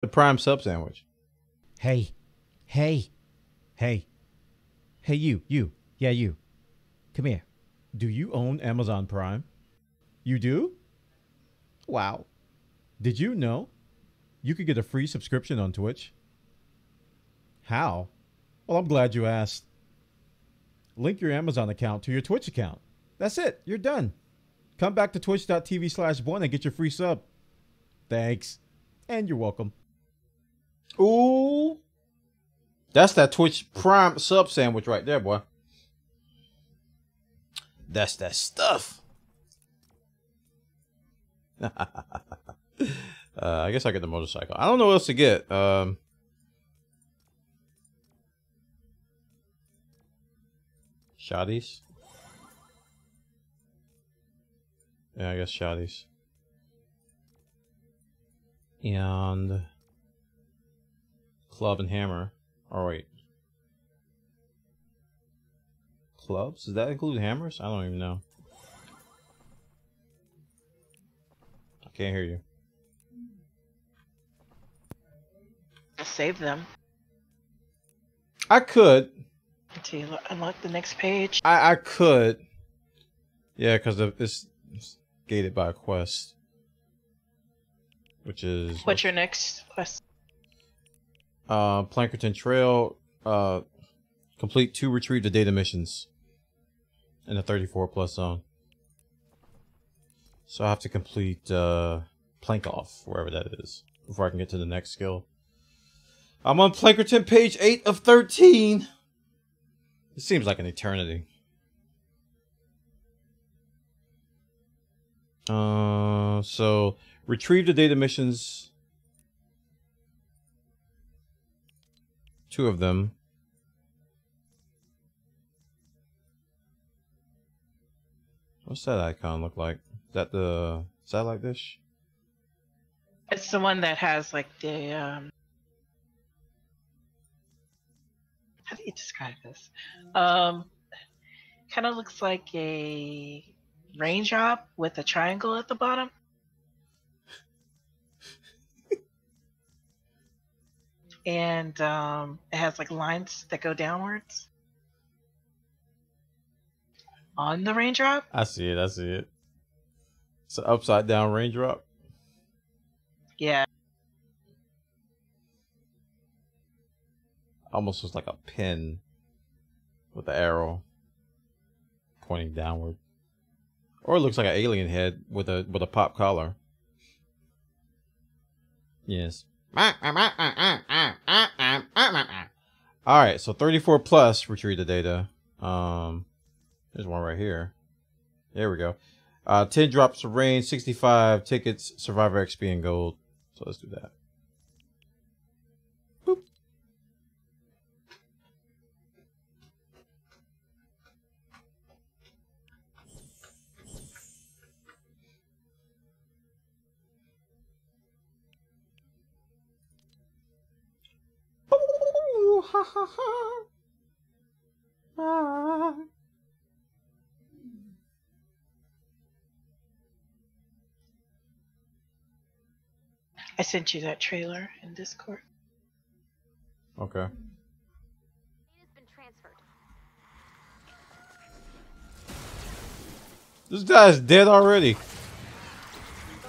The prime sub sandwich. Hey, hey, hey, hey, you, yeah, you. Come here. Do you own Amazon Prime? You do? Wow. Did you know you could get a free subscription on Twitch? How? Well, I'm glad you asked. Link your Amazon account to your Twitch account. That's it. You're done. Come back to twitch.tv/bwana and get your free sub. Thanks. And you're welcome. Ooh. That's that Twitch Prime sub sandwich right there, boy. That's that stuff. I guess I get the motorcycle. I don't know what else to get. Shotties. Yeah, I guess shotties. And club and hammer. All right. Clubs? Does that include hammers? I don't even know. I can't hear you. I save them. I could. Until you unlock the next page. I could. Yeah, because it's gated by a quest. Which is... What's your next quest? Plankerton Trail. Complete 2 retrieve the data missions. In the 34+ zone. So I have to complete Plank Off, wherever that is, before I can get to the next skill. I'm on Plankerton page 8 of 13. It seems like an eternity. So retrieve the data missions. 2 of them. What's that icon look like? Is that the satellite dish? It's the one that has like the how do you describe this? Kind of looks like a rain drop with a triangle at the bottom. And it has like lines that go downwards on the raindrop. I see it. I see it. It's an upside down raindrop. Yeah. Almost looks like a pin with an arrow pointing downward, or it looks like an alien head with a pop collar. Yes. All right. So 34+ retrieve the data. There's one right here. There we go. 10 drops of rain, 65 tickets, Survivor XP and gold. So let's do that. Ha ha ha. Ah. I sent you that trailer in Discord. Okay. It has been transferred. This guy's dead already. The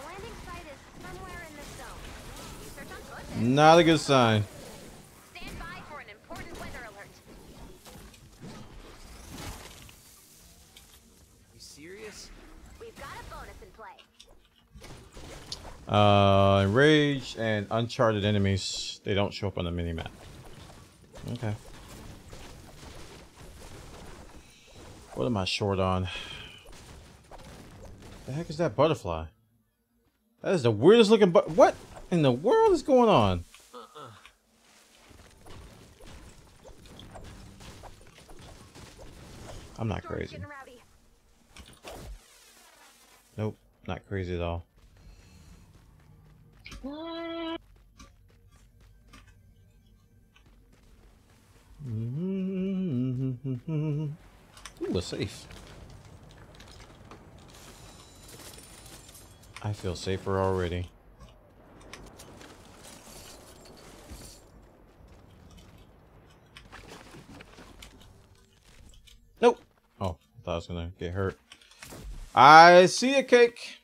landing site is somewhere in the zone. Search on foot. Not a good sign. Enraged and uncharted enemies. They don't show up on the minimap. Okay. What am I short on? The heck is that butterfly? That is the weirdest looking but. What in the world is going on? I'm not crazy. Nope, not crazy at all. Ooh, we're safe. I feel safer already. was gonna get hurt. I see a cake.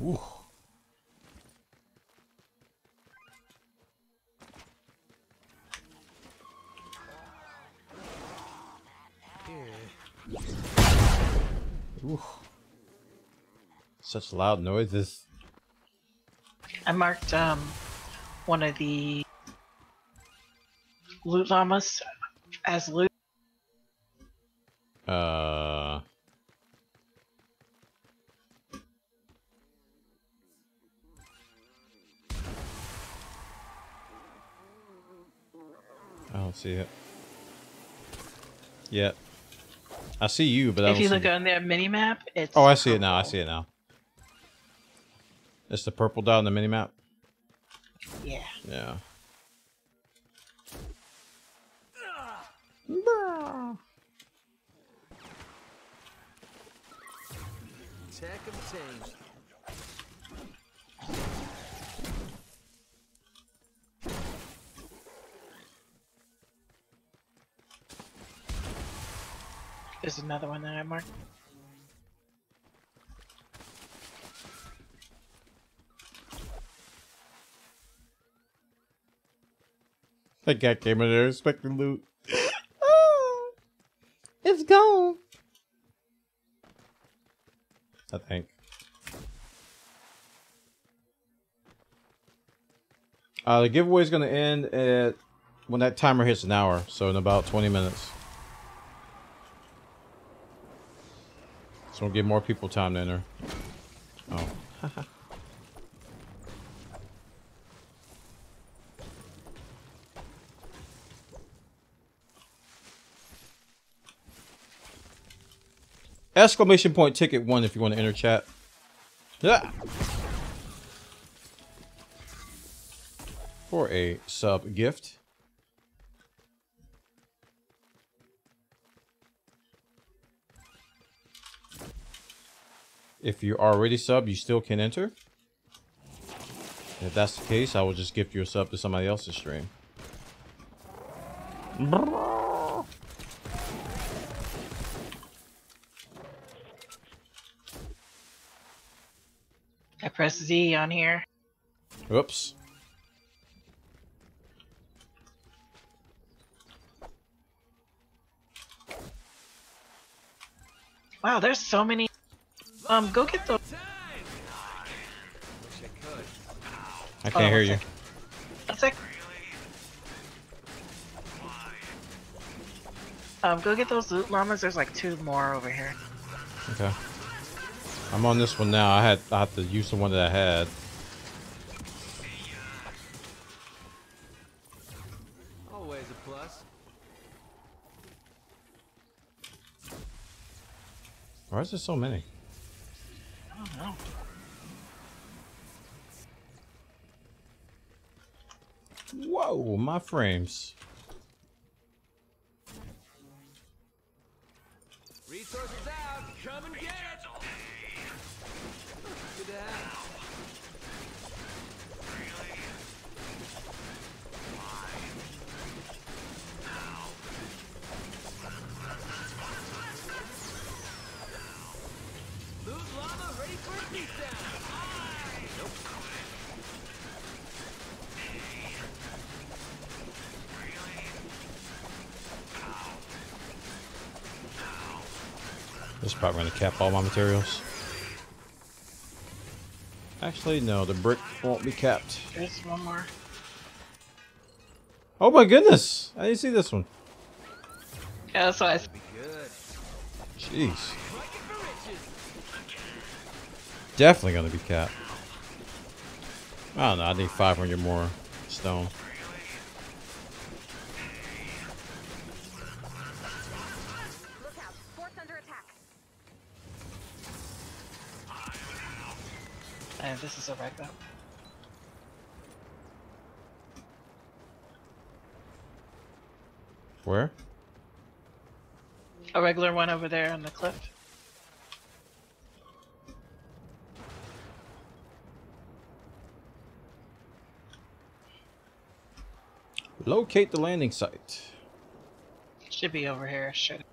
Ooh. Ooh. Such loud noises. I marked one of the loot llamas as loot. See it. Yeah. I see you, but I don't see you. If you look on their mini-map, it's... Oh, I see it now. I see it now. It's the purple dot on the mini-map? Yeah. Yeah. Tech obtained. There's another one that I marked. That guy came in there expecting loot. Oh, it's gone. I think. The giveaway is going to end at when that timer hits an hour, so in about 20 minutes. So we'll give more people time to enter. Oh. Exclamation point ticket 1 if you want to enter chat. Yeah. For a sub gift. If you're already subbed, you still can enter. If that's the case, I will just gift you a sub to somebody else's stream. I press Z on here. Oops. Wow, there's so many. Go get the. I can't hear you. That's it. Go get those loot llamas. There's like 2 more over here. Okay. I'm on this one now. I have to use the one that I had. Always a plus. Why is there so many? Whoa, my frames. Resources out, come and get it. This is probably going to cap all my materials. Actually, no, the brick won't be capped. There's one more. Oh my goodness! I didn't see this one. Yeah, that's why. Jeez. Definitely going to be capped. I don't know, I need 500 more stone. Look out, force under attack. and this is a wrap up. Where? A regular one over there on the cliff. Locate the landing site. Should be over here. Should.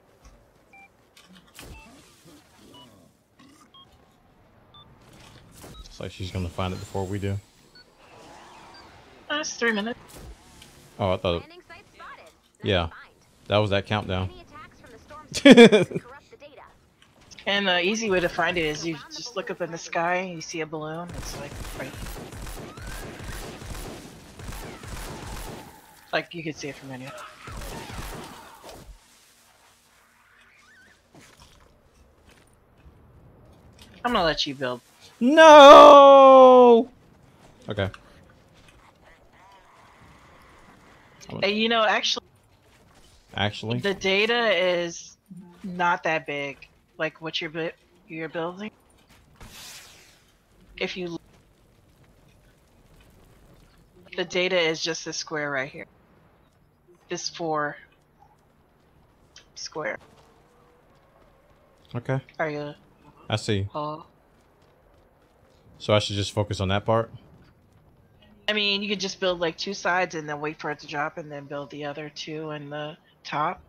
Looks like she's gonna find it before we do. That's 3 minutes. Oh, I thought. Yeah, that was that countdown. And the easy way to find it is you just look up in the sky and you see a balloon. It's like right. Like you could see it from anywhere. I'm gonna let you build. No. Okay. Hey, you know, actually, the data is not that big. Like what you're building. If you, the data is just this square right here. This 4 square. Okay. Are you? I see. So I should just focus on that part. I mean, you could just build like 2 sides and then wait for it to drop and then build the other 2 in the top.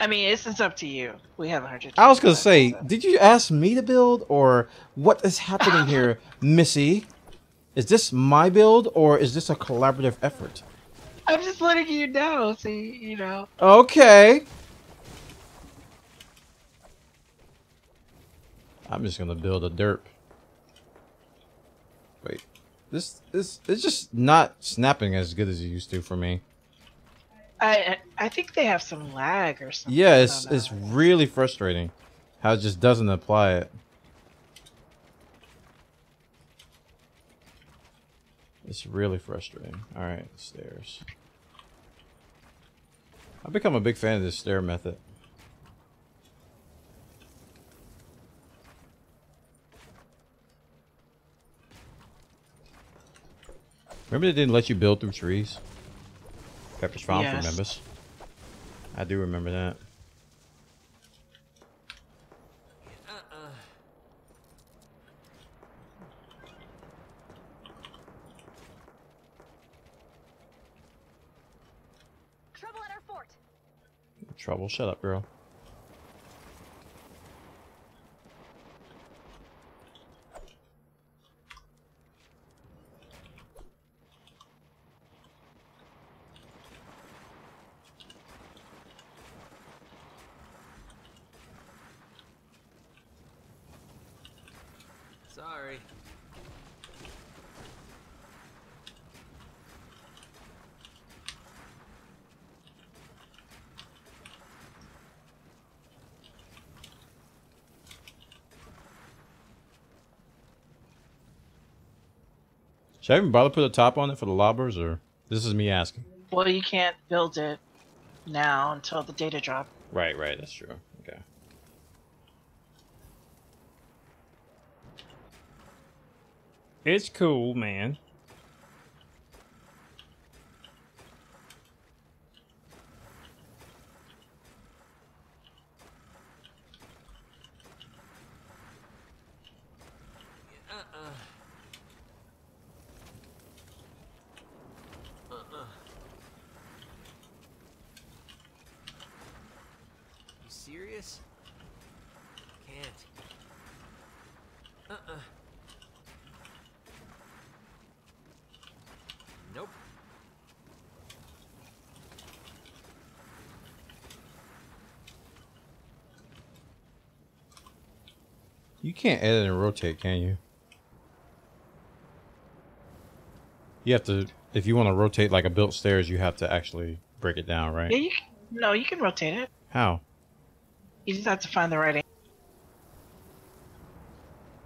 I mean, it's up to you. We have 100. I was gonna say, so. Did you ask me to build or what is happening here, Missy? Is this my build or is this a collaborative effort? I'm just letting you know, so you know. Okay. I'm just gonna build a derp. Wait, this it's just not snapping as good as it used to for me. I think they have some lag or something. Yeah, it's really frustrating how it just doesn't apply it. It's really frustrating. All right, stairs. I've become a big fan of this stair method. Remember they didn't let you build through trees? Pepper's Spawn remembers. I do remember that. Trouble. Shut up, girl. Sorry. Should I even bother to put a top on it for the lobbers, or this is me asking? Well, you can't build it now until the data drop. Right, right, that's true. Okay. It's cool, man. You can't edit and rotate, can you? You have to, if you want to rotate like a built stairs, you have to actually break it down, right? Yeah, you can, no, you can rotate it. How? You just have to find the right angle.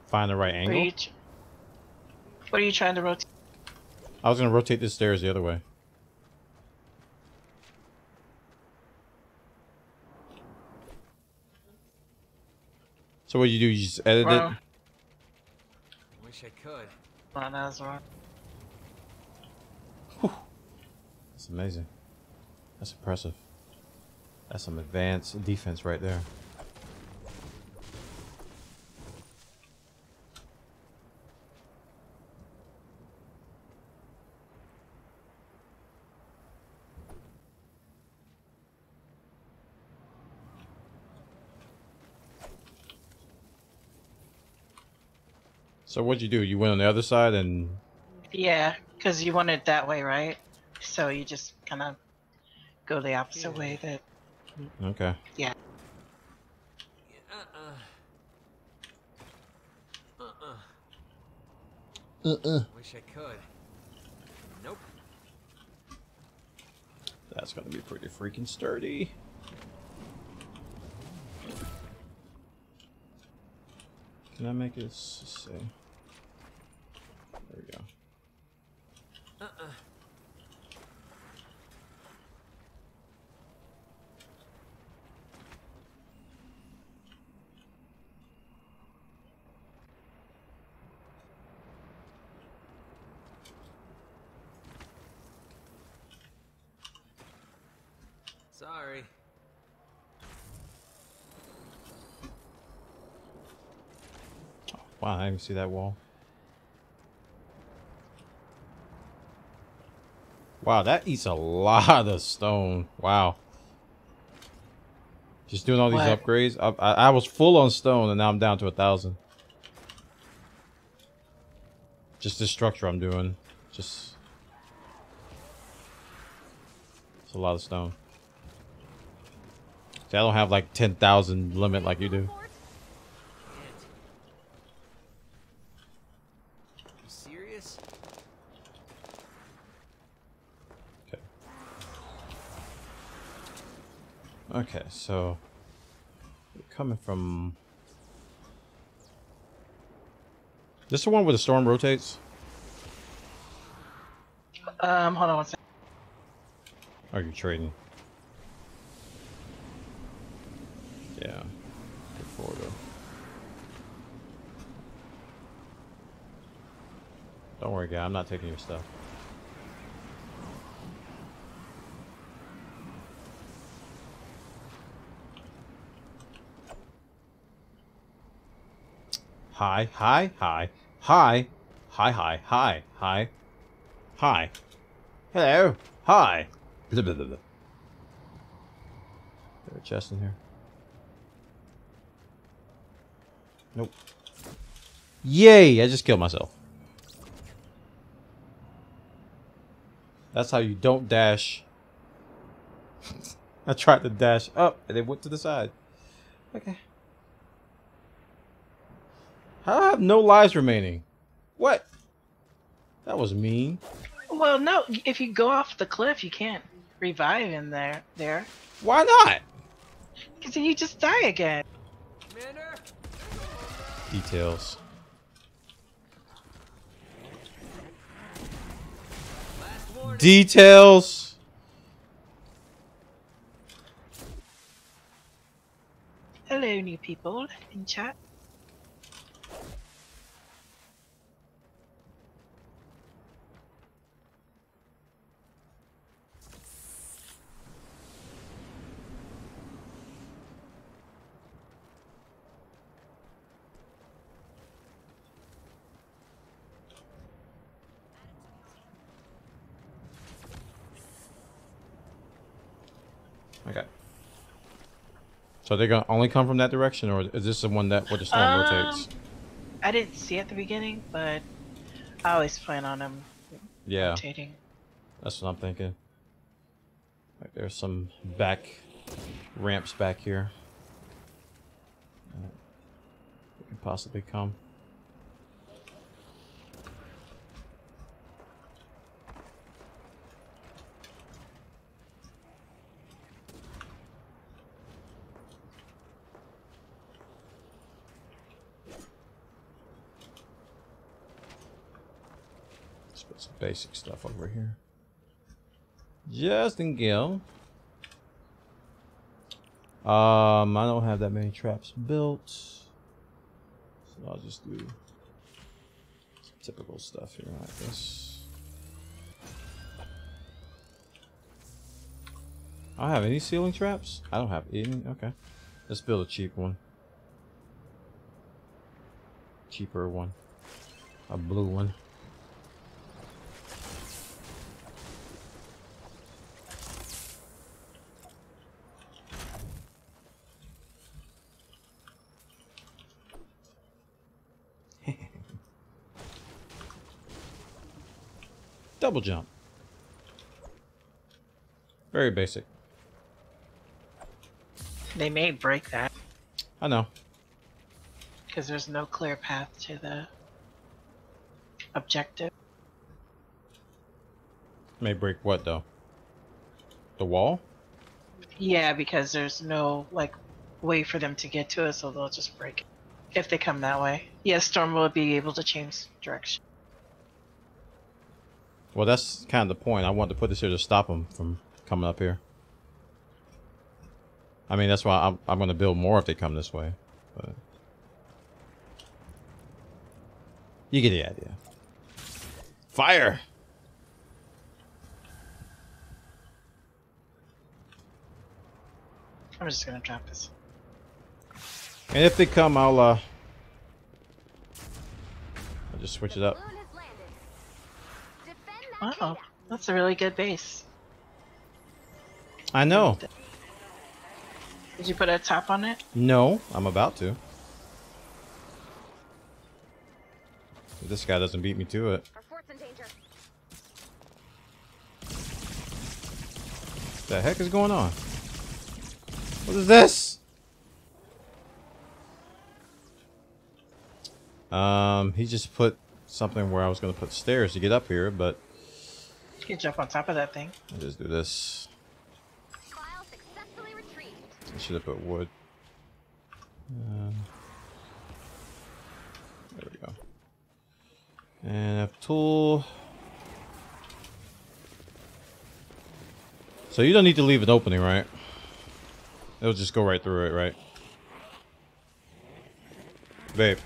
Find the right angle? What are you trying to rotate? I was going to rotate this stairs the other way. So what you do, you just edit it? wish I could. That's amazing. That's impressive. That's some advanced defense right there. So what'd you do? You went on the other side and... Yeah, because you went it that way, right? So you just kind of go the opposite way that... Okay. Yeah. Wish I could. Nope. That's gonna be pretty freaking sturdy. Can I make this? Let's see. There we go. Sorry. Wow, I didn't even see that wall. Wow, that eats a lot of stone. Wow. Just doing all these upgrades. I was full on stone and now I'm down to 1,000. Just this structure I'm doing. Just... It's a lot of stone. See, I don't have like 10,000 limit like you do. Okay, so we're coming from this is the one where the storm rotates. Hold on one second. Are you trading? Yeah. Good forward. Don't worry, guy. I'm not taking your stuff. Hi, hi, hi, hi, hi, hi, hi, hi, hi, hello, hi. Blah, blah, blah, blah. Is there a chest in here? Nope. Yay, I just killed myself. That's how you don't dash. I tried to dash up and it went to the side. Okay. I have no lives remaining. What? That was mean. Well, no. If you go off the cliff, you can't revive in there. Why not? Because then you just die again. Details. Details. Hello, new people in chat. Okay. So they're gonna only come from that direction, or is this the one that where the storm rotates? I didn't see at the beginning, but I always plan on them. Yeah. Rotating. That's what I'm thinking. Like there's some back ramps back here. It could possibly come. Basic stuff over here. Just in Gill. I don't have that many traps built. So I'll just do typical stuff here, I guess. I don't have any ceiling traps? I don't have any. Okay. Let's build a cheap one. Cheaper one. A blue one. Double jump. Very basic. They may break that. I know. Because there's no clear path to the objective. May break what though? The wall? Yeah, because there's no like way for them to get to us, so they'll just break it. If they come that way. Yeah, Storm will be able to change direction. Well, that's kind of the point. I wanted to put this here to stop them from coming up here. I mean, that's why I'm going to build more if they come this way. But you get the idea. Fire! I'm just going to drop this. And if they come, I'll just switch it up. Wow, that's a really good base. I know. Did you put a top on it? No, I'm about to. This guy doesn't beat me to it. Our fort's in danger. What the heck is going on? What is this? He just put something where I was going to put stairs to get up here, but... You can jump on top of that thing. I'll just do this. File successfully retrieved. I should have put wood. There we go. And I have tool. So you don't need to leave an opening, right? It'll just go right through it, right? Babe.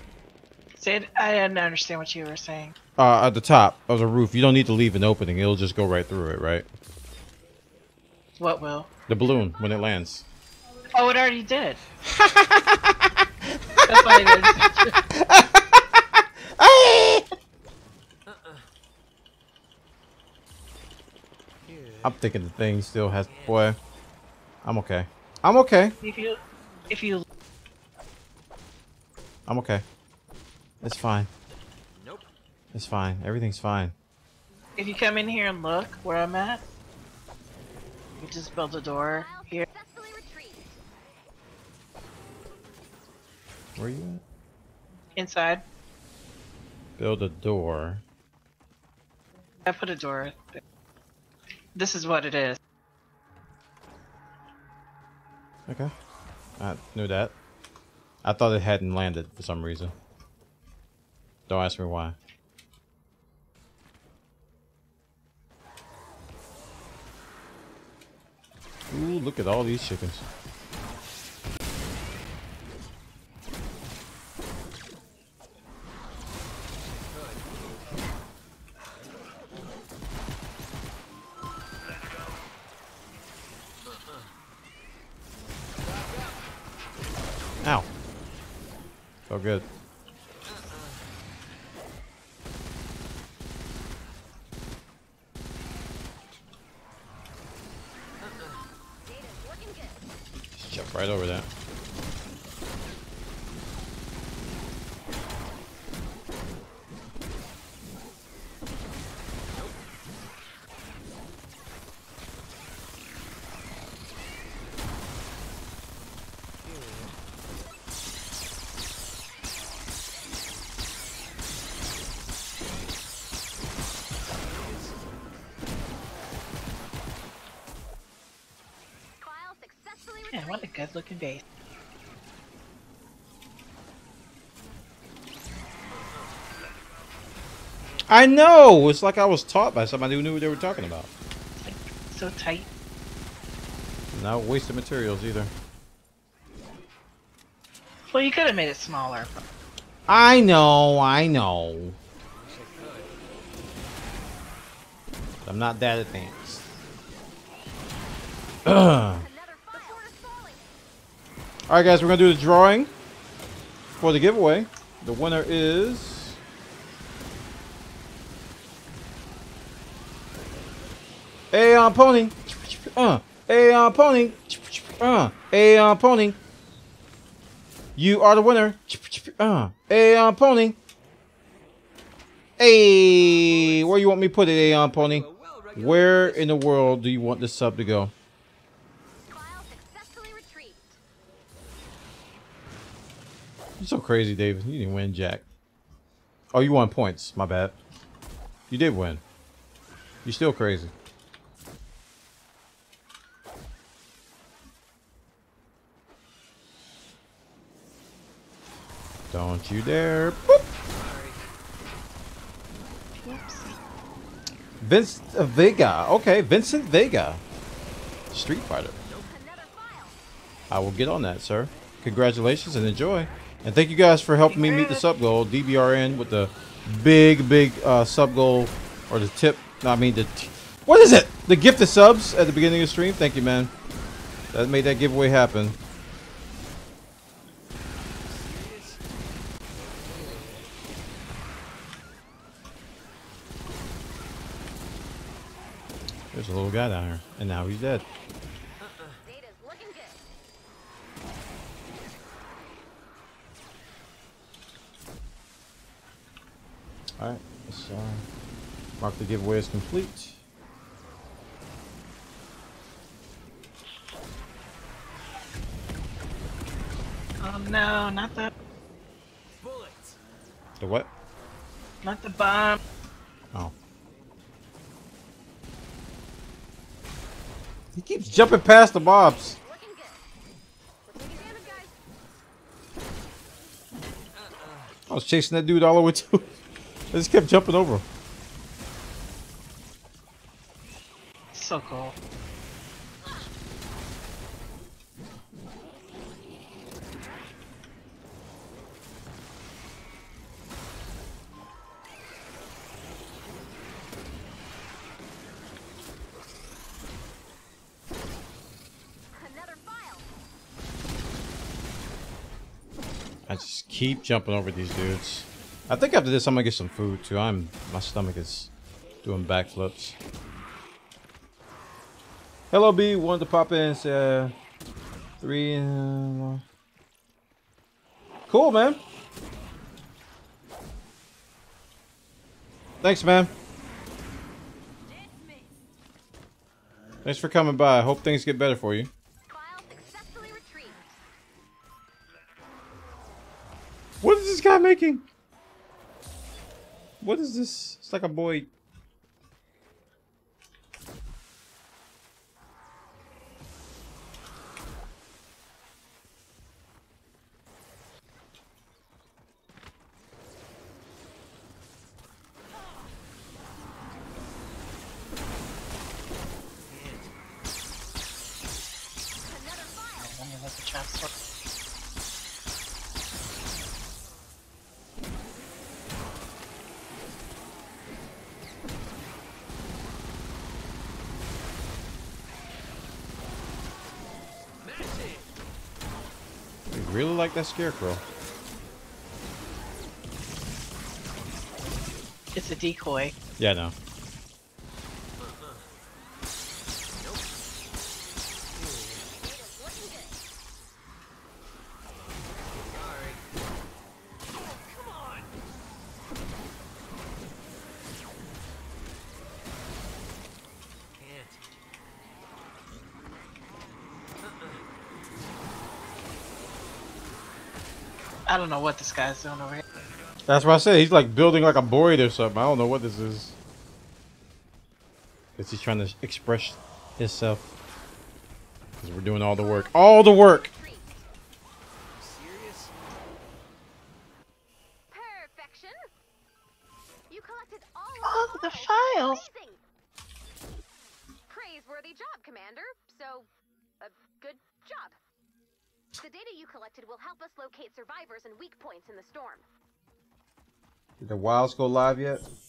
Sid, I didn't understand what you were saying. At the top of the roof, you don't need to leave an opening. It'll just go right through it, right? What will? The balloon, when it lands. Oh, it already did. That's why it is. I'm thinking the thing still has... Boy, I'm okay. I'm okay. If you... I'm okay. It's fine. It's fine. Everything's fine. If you come in here and look where I'm at, you just build a door here. Where are you at? Inside. Build a door. I put a door. This is what it is. Okay. I knew that. I thought it hadn't landed for some reason. Don't ask me why. Ooh, look at all these chickens. Ow. Oh, good. Right over that. Looking base. I know! It's like I was taught by somebody who knew what they were talking about. It's like so tight. No wasted materials either. Well, you could have made it smaller. I know, I know. I'm not that advanced. Alright guys, we're going to do the drawing for the giveaway. The winner is... Aeon Pony! Aeon Pony! Aeon Pony! You are the winner! Aeon Pony! Hey, where you want me to put it, Aeon Pony? Where in the world do you want this sub to go? You're so crazy, David. You didn't win, Jack. Oh, you won points. My bad. You did win. You're still crazy. Don't you dare. Boop. Vincent Vega. Okay, Vincent Vega. Street Fighter. I will get on that, sir. Congratulations and enjoy. And thank you guys for helping me meet the sub goal. DBRN with the big sub goal, or the tip. No, I mean the... What is it? The gift of subs at the beginning of the stream. Thank you, man. That made that giveaway happen. There's a little guy down here, and now he's dead. Data's looking good. All right, let's mark the giveaway as complete. Oh no, not the bullets. The what? Not the bomb. Oh. He keeps jumping past the mobs. I was chasing that dude all the way to. I just kept jumping over him. So cool. I just keep jumping over these dudes. I think after this I'm gonna get some food too. My stomach is doing backflips. Hello B, wanted to pop in and say three and one. Cool, man. Thanks, man. Thanks for coming by. I hope things get better for you. What is this guy making? What is this? It's like a boy. Really like that scarecrow. It's a decoy. Yeah, no. I don't know what this guy's doing over here. That's what I said. He's like building like a void or something. I don't know what this is. Guess he's trying to express himself. Because we're doing all the work. All the work! Serious? Perfection. You collected all of the files. Praiseworthy job, Commander. So, a good job. The data you collected will help us locate survivors and weak points in the storm. Did the Wilds go live yet?